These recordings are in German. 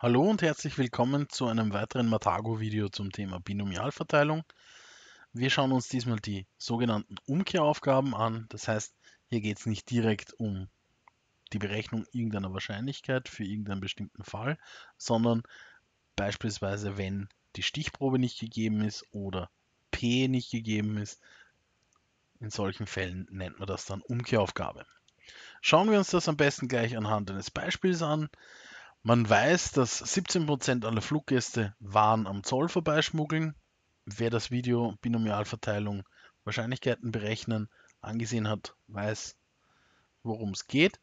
Hallo und herzlich willkommen zu einem weiteren Mathago-Video zum Thema Binomialverteilung. Wir schauen uns diesmal die sogenannten Umkehraufgaben an. Das heißt, hier geht es nicht direkt um die Berechnung irgendeiner Wahrscheinlichkeit für irgendeinen bestimmten Fall, sondern beispielsweise, wenn die Stichprobe nicht gegeben ist oder P nicht gegeben ist. In solchen Fällen nennt man das dann Umkehraufgabe. Schauen wir uns das am besten gleich anhand eines Beispiels an. Man weiß, dass 17% aller Fluggäste Waren am Zoll vorbeischmuggeln. Wer das Video Binomialverteilung Wahrscheinlichkeiten berechnen angesehen hat, weiß, worum es geht.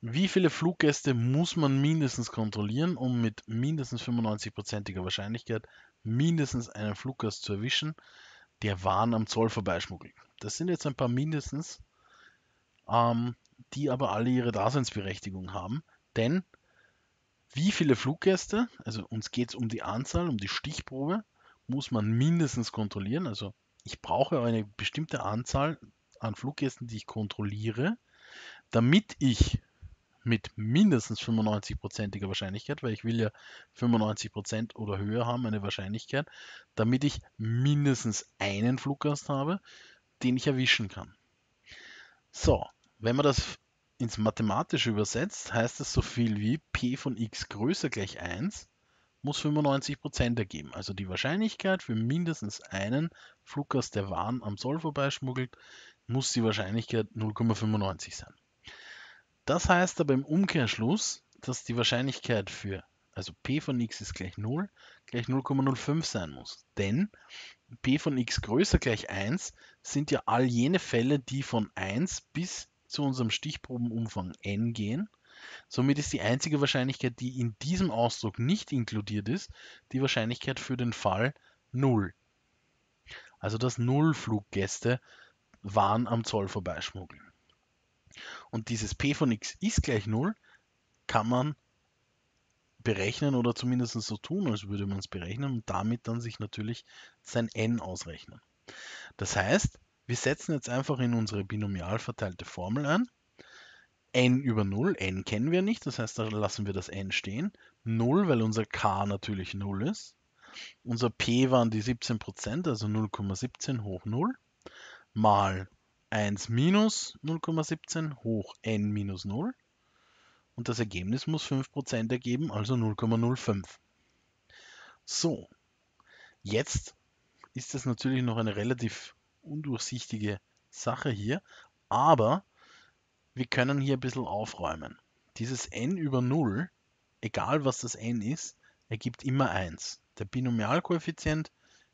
Wie viele Fluggäste muss man mindestens kontrollieren, um mit mindestens 95%iger Wahrscheinlichkeit mindestens einen Fluggast zu erwischen, der Waren am Zoll vorbeischmuggelt? Das sind jetzt ein paar mindestens, die aber alle ihre Daseinsberechtigung haben, denn wie viele Fluggäste, also uns geht es um die Anzahl, um die Stichprobe, muss man mindestens kontrollieren. Also ich brauche eine bestimmte Anzahl an Fluggästen, die ich kontrolliere, damit ich mit mindestens 95%iger Wahrscheinlichkeit, weil ich will ja 95% oder höher haben, eine Wahrscheinlichkeit, damit ich mindestens einen Fluggast habe, den ich erwischen kann. So, wenn man das ins Mathematische übersetzt, heißt das so viel wie P von x größer gleich 1 muss 95% ergeben. Also die Wahrscheinlichkeit für mindestens einen Fluggast, der Waren am Zoll vorbeischmuggelt, muss die Wahrscheinlichkeit 0,95 sein. Das heißt aber im Umkehrschluss, dass die Wahrscheinlichkeit für, also P von x ist gleich 0, gleich 0,05 sein muss. Denn P von x größer gleich 1 sind ja all jene Fälle, die von 1 bis zu unserem Stichprobenumfang n gehen. Somit ist die einzige Wahrscheinlichkeit, die in diesem Ausdruck nicht inkludiert ist, die Wahrscheinlichkeit für den Fall 0. Also dass 0 Fluggäste Waren am Zoll vorbeischmuggeln. Und dieses P von x ist gleich 0 kann man berechnen oder zumindest so tun, als würde man es berechnen und damit dann sich natürlich sein n ausrechnen. Das heißt, wir setzen jetzt einfach in unsere binomial verteilte Formel ein. n über 0, n kennen wir nicht, das heißt, da lassen wir das n stehen. 0, weil unser k natürlich 0 ist. Unser p waren die 17%, also 0,17 hoch 0 mal 1 minus 0,17 hoch n minus 0 und das Ergebnis muss 5% ergeben, also 0,05. So, jetzt ist das natürlich noch eine relativ undurchsichtige Sache hier, aber wir können hier ein bisschen aufräumen. Dieses n über 0, egal was das n ist, ergibt immer 1. Der Binomialkoeffizient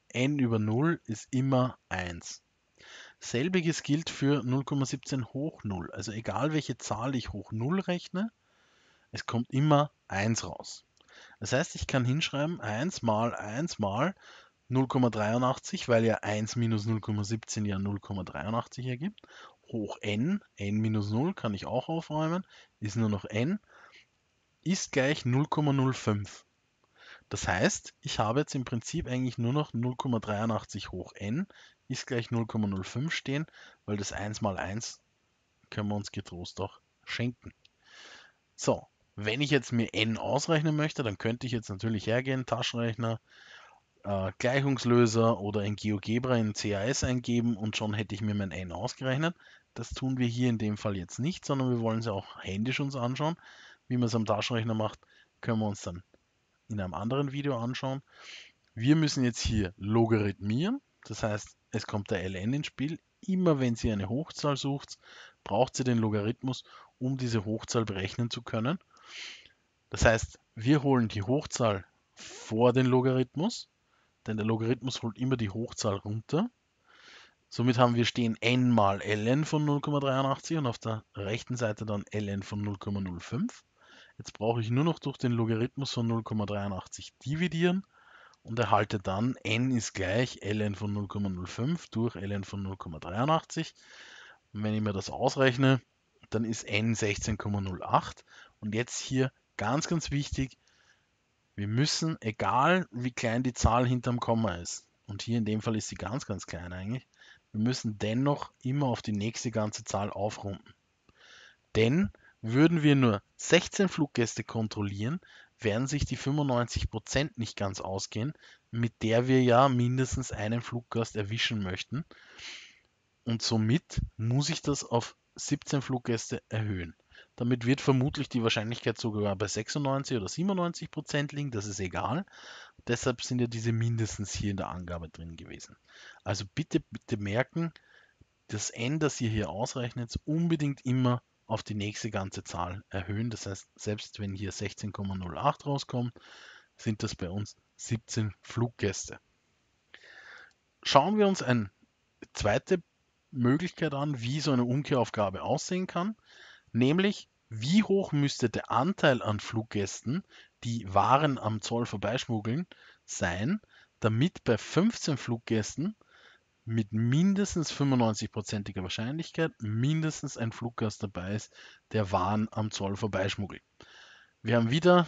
n über 0 ist immer 1. Selbiges gilt für 0,17 hoch 0. Also egal welche Zahl ich hoch 0 rechne, es kommt immer 1 raus. Das heißt, ich kann hinschreiben 1 mal 0,83, weil ja 1 minus 0,17 ja 0,83 ergibt. Hoch n, n minus 0 kann ich auch aufräumen, ist nur noch n, ist gleich 0,05. Das heißt, ich habe jetzt im Prinzip eigentlich nur noch 0,83 hoch n ist gleich 0,05 stehen, weil das 1 mal 1 können wir uns getrost auch schenken. So, wenn ich jetzt mir n ausrechnen möchte, dann könnte ich jetzt natürlich hergehen, Taschenrechner, Gleichungslöser oder in GeoGebra in CAS eingeben und schon hätte ich mir mein n ausgerechnet. Das tun wir hier in dem Fall jetzt nicht, sondern wir wollen es auch händisch uns anschauen. Wie man es am Taschenrechner macht, können wir uns dann in einem anderen Video anschauen. Wir müssen jetzt hier logarithmieren, das heißt, es kommt der ln ins Spiel. Immer wenn sie eine Hochzahl sucht, braucht sie den Logarithmus, um diese Hochzahl berechnen zu können. Das heißt, wir holen die Hochzahl vor den Logarithmus, denn der Logarithmus holt immer die Hochzahl runter. Somit haben wir stehen n mal ln von 0,83 und auf der rechten Seite dann ln von 0,05. Jetzt brauche ich nur noch durch den Logarithmus von 0,83 dividieren und erhalte dann n ist gleich ln von 0,05 durch ln von 0,83. Und wenn ich mir das ausrechne, dann ist n 16,08. Und jetzt hier ganz, ganz wichtig, wir müssen, egal wie klein die Zahl hinterm Komma ist, und hier in dem Fall ist sie ganz, ganz klein eigentlich, wir müssen dennoch immer auf die nächste ganze Zahl aufrunden. Denn würden wir nur 16 Fluggäste kontrollieren, werden sich die 95% nicht ganz ausgehen, mit der wir ja mindestens einen Fluggast erwischen möchten. Und somit muss ich das auf 17 Fluggäste erhöhen. Damit wird vermutlich die Wahrscheinlichkeit sogar bei 96 oder 97% liegen, das ist egal. Deshalb sind ja diese mindestens hier in der Angabe drin gewesen. Also bitte, bitte merken, das N, das ihr hier ausrechnet, unbedingt immer auf die nächste ganze Zahl erhöhen. Das heißt, selbst wenn hier 16,08 rauskommt, sind das bei uns 17 Fluggäste. Schauen wir uns eine zweite Möglichkeit an, wie so eine Umkehraufgabe aussehen kann. Nämlich, wie hoch müsste der Anteil an Fluggästen, die Waren am Zoll vorbeischmuggeln, sein, damit bei 15 Fluggästen mit mindestens 95%iger Wahrscheinlichkeit mindestens ein Fluggast dabei ist, der Waren am Zoll vorbeischmuggelt. Wir haben wieder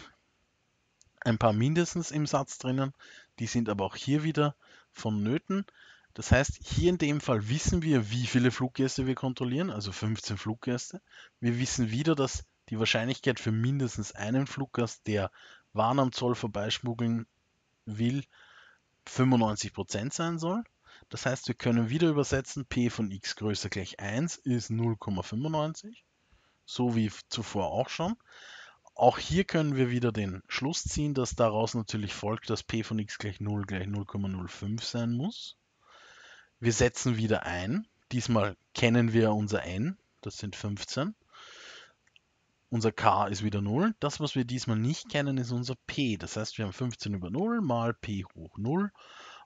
ein paar mindestens im Satz drinnen, die sind aber auch hier wieder vonnöten. Das heißt, hier in dem Fall wissen wir, wie viele Fluggäste wir kontrollieren, also 15 Fluggäste. Wir wissen wieder, dass die Wahrscheinlichkeit für mindestens einen Fluggast, der Waren am Zoll vorbeischmuggeln will, 95% sein soll. Das heißt, wir können wieder übersetzen, p von x größer gleich 1 ist 0,95, so wie zuvor auch schon. Auch hier können wir wieder den Schluss ziehen, dass daraus natürlich folgt, dass p von x gleich 0,05 sein muss. Wir setzen wieder ein. Diesmal kennen wir unser n, das sind 15. Unser k ist wieder 0. Das, was wir diesmal nicht kennen, ist unser p. Das heißt, wir haben 15 über 0 mal p hoch 0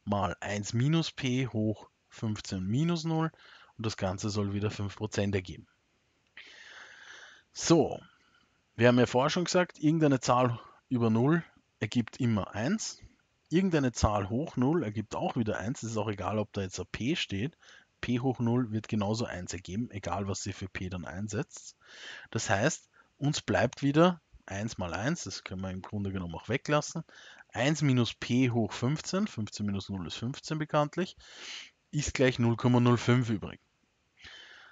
mal 1 minus p hoch 15 minus 0. Und das Ganze soll wieder 5% ergeben. So, wir haben ja vorher schon gesagt, irgendeine Zahl über 0 ergibt immer 1. Irgendeine Zahl hoch 0 ergibt auch wieder 1. Es ist auch egal, ob da jetzt ein p steht. p hoch 0 wird genauso 1 ergeben, egal was ihr für p dann einsetzt. Das heißt, uns bleibt wieder 1 mal 1, das können wir im Grunde genommen auch weglassen. 1 minus p hoch 15, 15 minus 0 ist 15 bekanntlich, ist gleich 0,05 übrig.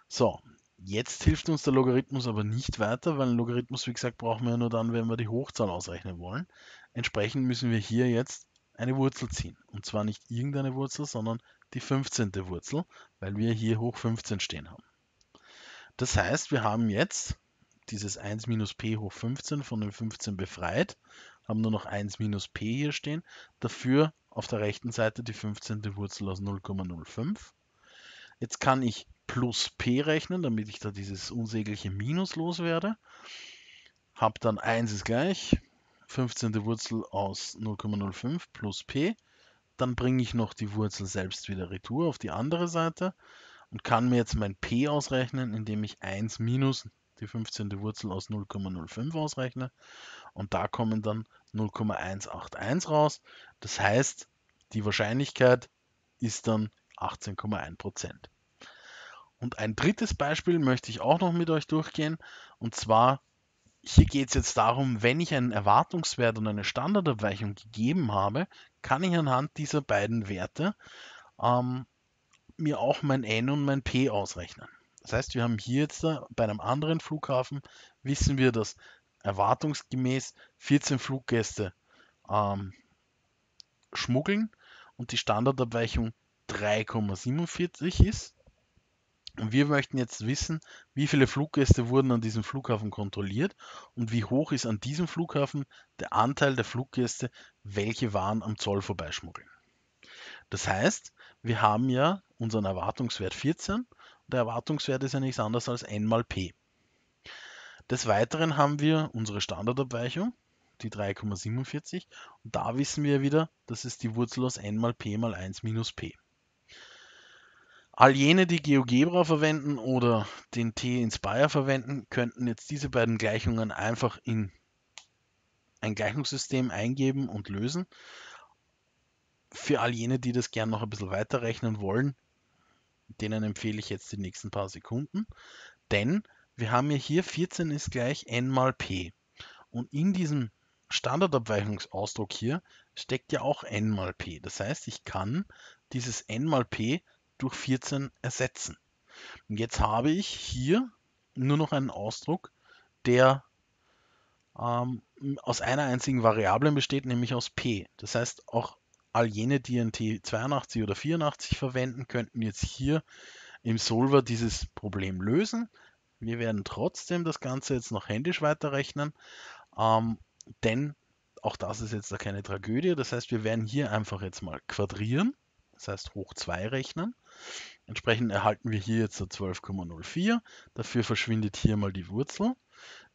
So, jetzt hilft uns der Logarithmus aber nicht weiter, weil ein Logarithmus, wie gesagt, brauchen wir ja nur dann, wenn wir die Hochzahl ausrechnen wollen. Entsprechend müssen wir hier jetzt eine Wurzel ziehen. Und zwar nicht irgendeine Wurzel, sondern die 15. Wurzel, weil wir hier hoch 15 stehen haben. Das heißt, wir haben jetzt dieses 1 minus p hoch 15 von dem 15 befreit, haben nur noch 1 minus p hier stehen, dafür auf der rechten Seite die 15. Wurzel aus 0,05. Jetzt kann ich plus p rechnen, damit ich da dieses unsägliche Minus loswerde. Hab dann 1 ist gleich 15. Wurzel aus 0,05 plus p, dann bringe ich noch die Wurzel selbst wieder retour auf die andere Seite und kann mir jetzt mein p ausrechnen, indem ich 1 minus die 15. Wurzel aus 0,05 ausrechne und da kommen dann 0,181 raus. Das heißt, die Wahrscheinlichkeit ist dann 18,1%. Und ein drittes Beispiel möchte ich auch noch mit euch durchgehen und zwar hier geht es jetzt darum, wenn ich einen Erwartungswert und eine Standardabweichung gegeben habe, kann ich anhand dieser beiden Werte mir auch mein N und mein P ausrechnen. Das heißt, wir haben hier jetzt bei einem anderen Flughafen, wissen wir, dass erwartungsgemäß 14 Fluggäste schmuggeln und die Standardabweichung 3,47 ist. Und wir möchten jetzt wissen, wie viele Fluggäste wurden an diesem Flughafen kontrolliert und wie hoch ist an diesem Flughafen der Anteil der Fluggäste, welche Waren am Zoll vorbeischmuggeln. Das heißt, wir haben ja unseren Erwartungswert 14 und der Erwartungswert ist ja nichts anderes als n mal p. Des Weiteren haben wir unsere Standardabweichung, die 3,47 und da wissen wir wieder, das ist die Wurzel aus n mal p mal 1 minus p. All jene, die GeoGebra verwenden oder den TI-Nspire verwenden, könnten jetzt diese beiden Gleichungen einfach in ein Gleichungssystem eingeben und lösen. Für all jene, die das gern noch ein bisschen weiterrechnen wollen, denen empfehle ich jetzt die nächsten paar Sekunden. Denn wir haben ja hier 14 ist gleich n mal p. Und in diesem Standardabweichungsausdruck hier steckt ja auch n mal p. Das heißt, ich kann dieses n mal p durch 14 ersetzen. Und jetzt habe ich hier nur noch einen Ausdruck, der aus einer einzigen Variablen besteht, nämlich aus p. Das heißt, auch all jene, die ein T82 oder 84 verwenden, könnten jetzt hier im Solver dieses Problem lösen. Wir werden trotzdem das Ganze jetzt noch händisch weiterrechnen, denn auch das ist jetzt da keine Tragödie. Das heißt, wir werden hier einfach jetzt mal quadrieren, das heißt hoch 2 rechnen. Entsprechend erhalten wir hier jetzt so 12,04. Dafür verschwindet hier mal die Wurzel.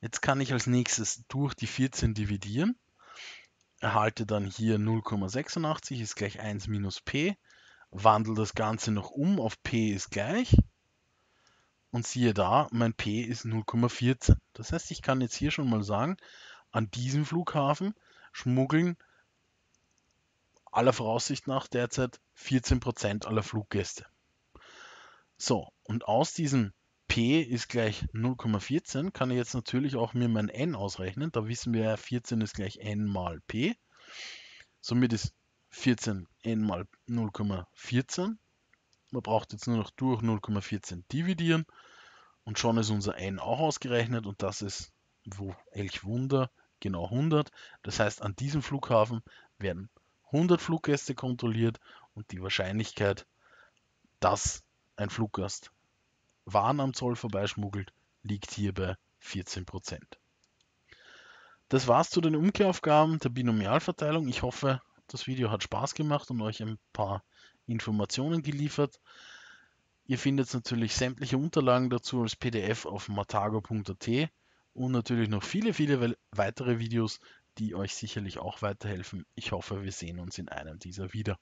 Jetzt kann ich als nächstes durch die 14 dividieren. Erhalte dann hier 0,86 ist gleich 1 minus p. Wandle das Ganze noch um auf p ist gleich. Und siehe da, mein p ist 0,14. Das heißt, ich kann jetzt hier schon mal sagen, an diesem Flughafen schmuggeln aller Voraussicht nach derzeit 14% aller Fluggäste. So, und aus diesem p ist gleich 0,14 kann ich jetzt natürlich auch mir mein n ausrechnen. Da wissen wir ja, 14 ist gleich n mal p. Somit ist 14 n mal 0,14. Man braucht jetzt nur noch durch 0,14 dividieren und schon ist unser n auch ausgerechnet und das ist, welch Wunder, genau 100. Das heißt, an diesem Flughafen werden 100 Fluggäste kontrolliert und die Wahrscheinlichkeit, dass ein Fluggast Waren am Zoll vorbeischmuggelt, liegt hier bei 14%. Das war's zu den Umkehraufgaben der Binomialverteilung. Ich hoffe, das Video hat Spaß gemacht und euch ein paar Informationen geliefert. Ihr findet natürlich sämtliche Unterlagen dazu als PDF auf matago.at und natürlich noch viele, viele weitere Videos, die euch sicherlich auch weiterhelfen. Ich hoffe, wir sehen uns in einem dieser wieder.